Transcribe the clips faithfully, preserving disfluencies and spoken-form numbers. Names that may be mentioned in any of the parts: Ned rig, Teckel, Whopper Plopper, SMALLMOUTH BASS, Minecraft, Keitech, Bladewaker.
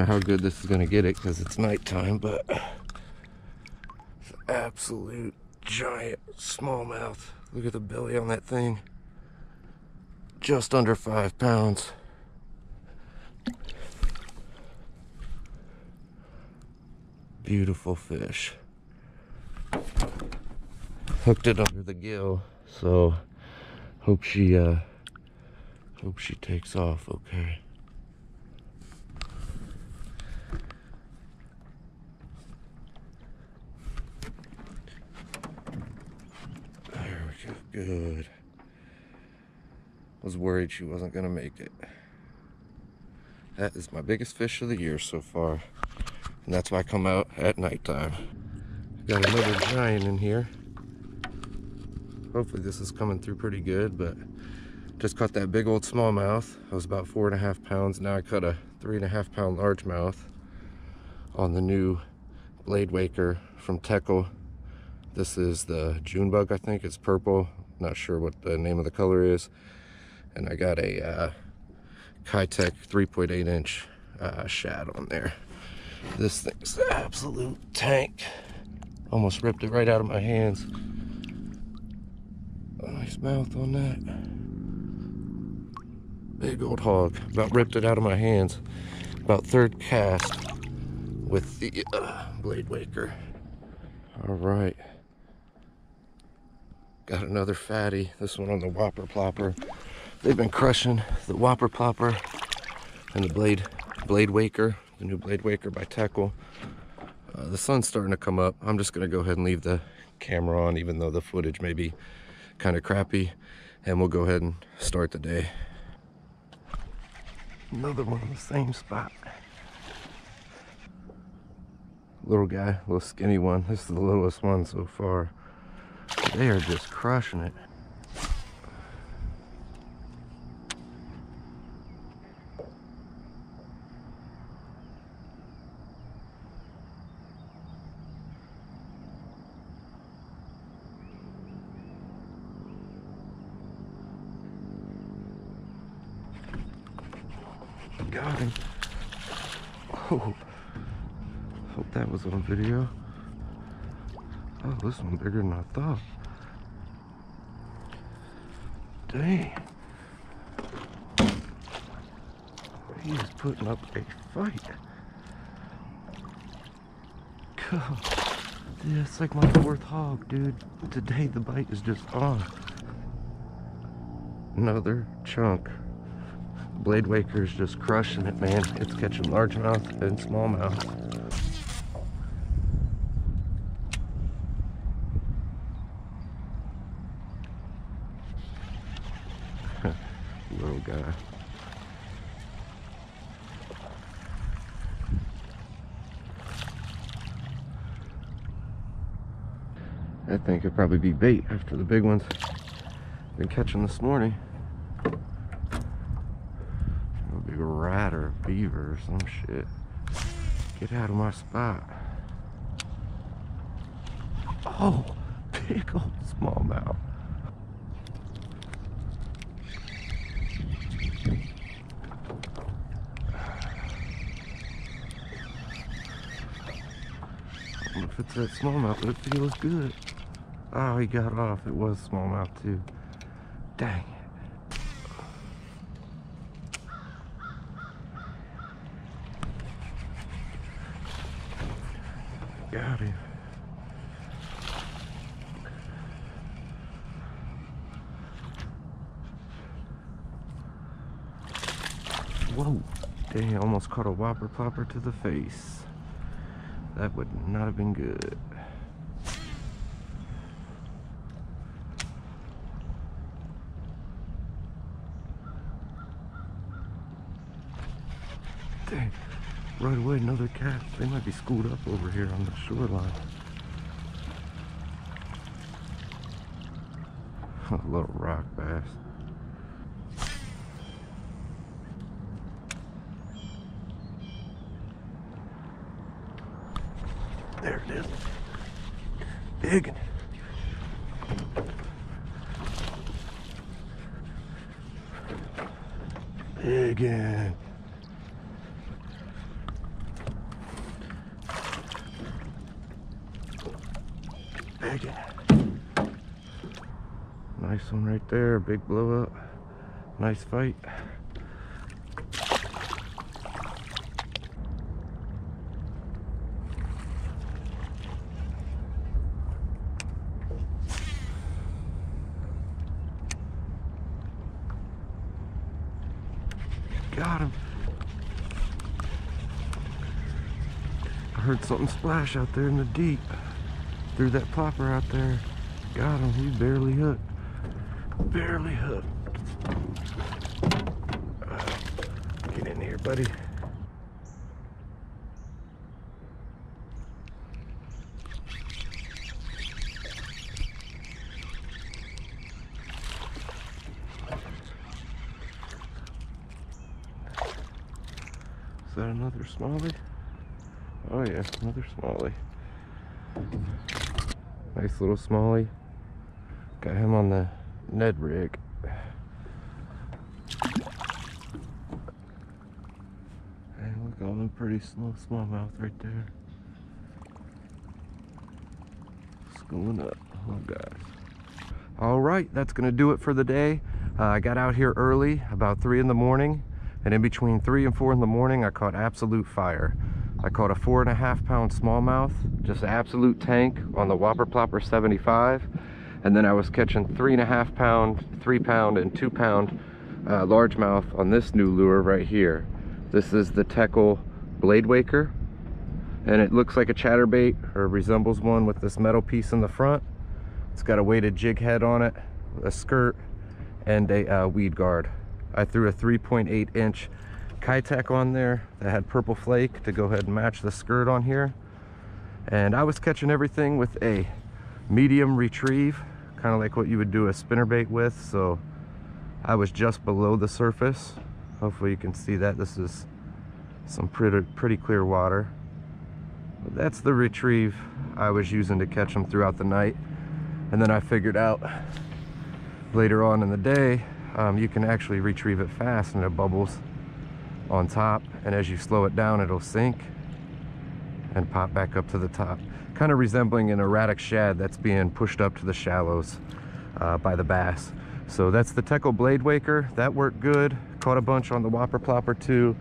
know how good this is going to get it because it's nighttime, but it's an absolute giant smallmouth. Look at the belly on that thing. Just under five pounds. Beautiful fish. Hooked it under the gill, so hope she uh hope she takes off okay. There we go, good. Was worried she wasn't gonna make it. That is my biggest fish of the year so far. And that's why I come out at nighttime. Got another giant in here. Hopefully this is coming through pretty good, but just caught that big old smallmouth. I was about four and a half pounds. Now I caught a three and a half pound largemouth on the new Bladewaker from Teckel. This is the June bug, I think. It's purple. Not sure what the name of the color is. And I got a uh, Keitech three point eight inch uh, shad on there. This thing's an absolute tank. Almost ripped it right out of my hands. Nice mouth on that. Big old hog. About ripped it out of my hands. About third cast with the uh, Bladewaker. All right. Got another fatty. This one on the Whopper Plopper. They've been crushing the Whopper Plopper and the blade Bladewaker. The new Bladewaker by Teckel. Uh, the sun's starting to come up. I'm just gonna go ahead and leave the camera on, even though the footage may be kind of crappy, and we'll go ahead and start the day. Another one in the same spot. Little guy, little skinny one. This is the littlest one so far. They are just crushing it. Got him. Oh, hope that was on video. Oh, this one's bigger than I thought. Dang. He is putting up a fight. God. Dude, it's like my fourth hog, dude. Today the bite is just on. Another chunk. Bladewaker is just crushing it, man. It's catching largemouth and smallmouth. Little guy. That thing could probably be bait after the big ones been catching this morning. Rat or a beaver or some shit. Get out of my spot. Oh, big old smallmouth. I don't know if it's that smallmouth, but it feels good. Oh, he got off. It was smallmouth too. Dang it. Got him. Whoa. Dang, almost caught a Whopper Plopper to the face. That would not have been good. Dang. Right away, another cat. They might be schooled up over here on the shoreline. A little rock bass. There it is. Big. Big. dragging. Nice one right there, big blow up. Nice fight. Got him. I heard something splash out there in the deep. Threw that plopper out there. Got him. He barely hooked. Barely hooked. Uh, get in here, buddy. Is that another smallie? Oh yeah, another smallie. Nice little smallie. Got him on the Ned rig. And look, all them pretty small smallmouth right there. Schooling up. Oh guys. Alright, that's gonna do it for the day. Uh, I got out here early, about three in the morning. And in between three and four in the morning, I caught absolute fire. I caught a four and a half pound smallmouth, just absolute tank on the Whopper Plopper seventy-five. And then I was catching three and a half pound, three pound, and two pound uh, largemouth on this new lure right here. This is the Teckel Bladewaker. And it looks like a chatterbait, or resembles one, with this metal piece in the front. It's got a weighted jig head on it, a skirt, and a uh, weed guard. I threw a three point eight inch Keitech on there that had purple flake to go ahead and match the skirt on here. And I was catching everything with a medium retrieve, kind of like what you would do a spinnerbait with. So I was just below the surface. Hopefully you can see that. This is some pretty, pretty clear water. But that's the retrieve I was using to catch them throughout the night. And then I figured out later on in the day, Um, you can actually retrieve it fast and it bubbles on top, and as you slow it down it'll sink and pop back up to the top, kind of resembling an erratic shad that's being pushed up to the shallows uh, by the bass. So that's the Teckel Bladewaker. That worked good. Caught a bunch on the Whopper Plopper too,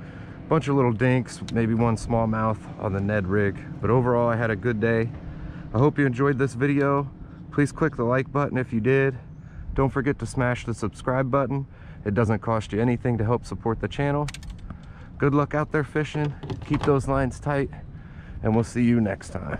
bunch of little dinks, maybe one smallmouth on the Ned rig, but overall I had a good day. I hope you enjoyed this video. Please click the like button if you did. Don't forget to smash the subscribe button. It doesn't cost you anything to help support the channel. Good luck out there fishing. Keep those lines tight, and we'll see you next time.